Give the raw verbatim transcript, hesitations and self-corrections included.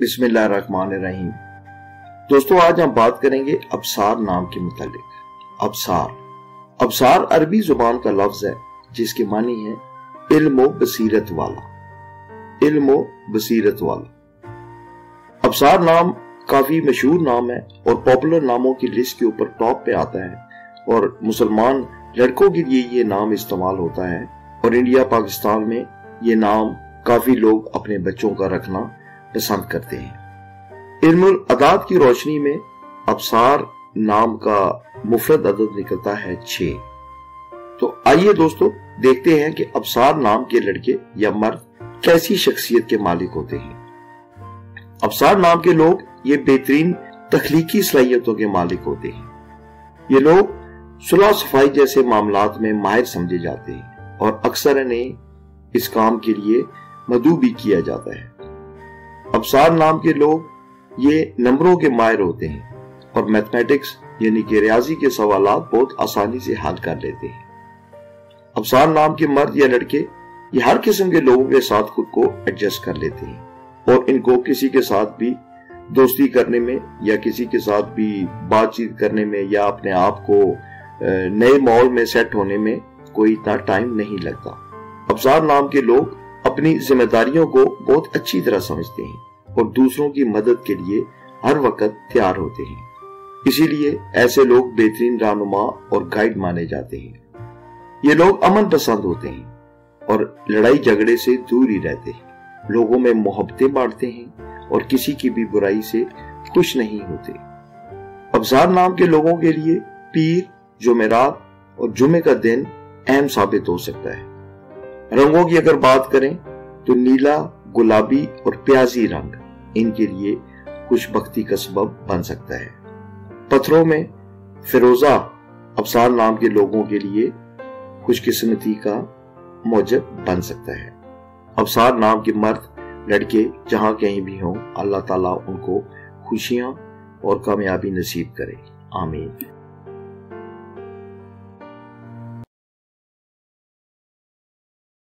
बिस्मिल्लाहिर्रहमानिर्रहीम। दोस्तों, आज हम बात करेंगे अबसार नाम के मुतालिक। अबसार अबसार अरबी जुबान का लफ्ज है जिसके मानी है इल्म बसीरत वाला। इल्म बसीरत वाला अबसार नाम काफी मशहूर नाम है और पॉपुलर नामों की लिस्ट के ऊपर टॉप पे आता है और मुसलमान लड़कों के लिए ये नाम इस्तेमाल होता है और इंडिया पाकिस्तान में ये नाम काफी लोग अपने बच्चों का रखना पसंद करते हैं। इल्मुल अदाद की रोशनी में अबसार नाम का मुफरद अदद निकलता है छह। तो आइए दोस्तों देखते हैं कि अबसार नाम के लड़के या मर्द कैसी शख्सियत के मालिक होते हैं। अबसार नाम के लोग ये बेहतरीन तख्लीकी सलाहियतों के मालिक होते हैं। ये लोग सुलह सफाई जैसे मामलात में माहिर समझे जाते हैं और अक्सर इन्हें इस काम के लिए मदऊ भी किया जाता है। अबसार नाम के लोग ये नंबरों के माहिर होते हैं और मैथमेटिक्स यानी कि रियाजी के सवालात बहुत आसानी से हल कर लेते हैं। अबसार नाम के मर्द या लड़के ये हर किस्म के लोगों के साथ खुद को एडजस्ट कर लेते हैं और इनको किसी के साथ भी दोस्ती करने में या किसी के साथ भी बातचीत करने में या अपने आप को नए माहौल में सेट होने में कोई इतना टाइम नहीं लगता। अबसार नाम के लोग अपनी जिम्मेदारियों को बहुत अच्छी तरह समझते हैं और दूसरों की मदद के लिए हर वक्त तैयार होते हैं। इसीलिए ऐसे लोग बेहतरीन रहनुमा और गाइड माने जाते हैं। ये लोग अमन पसंद होते हैं और लड़ाई झगड़े से दूर ही रहते हैं। लोगों में मोहब्बतें बांटते हैं और किसी की भी बुराई से खुश नहीं होते। अबसार नाम के लोगों के लिए पीर, जुमेरात और जुमे का दिन अहम साबित हो सकता है। रंगों की अगर बात करें तो नीला, गुलाबी और प्याजी रंग इनके लिए खुशबख्ती का सबब बन सकता है। पत्थरों में फिरोजा अबसार नाम के लोगों के लिए खुशकिस्मती का मौजब बन सकता है। अबसार नाम के मर्द लड़के जहां कहीं भी हों, अल्लाह ताला उनको खुशियां और कामयाबी नसीब करे। आमीन।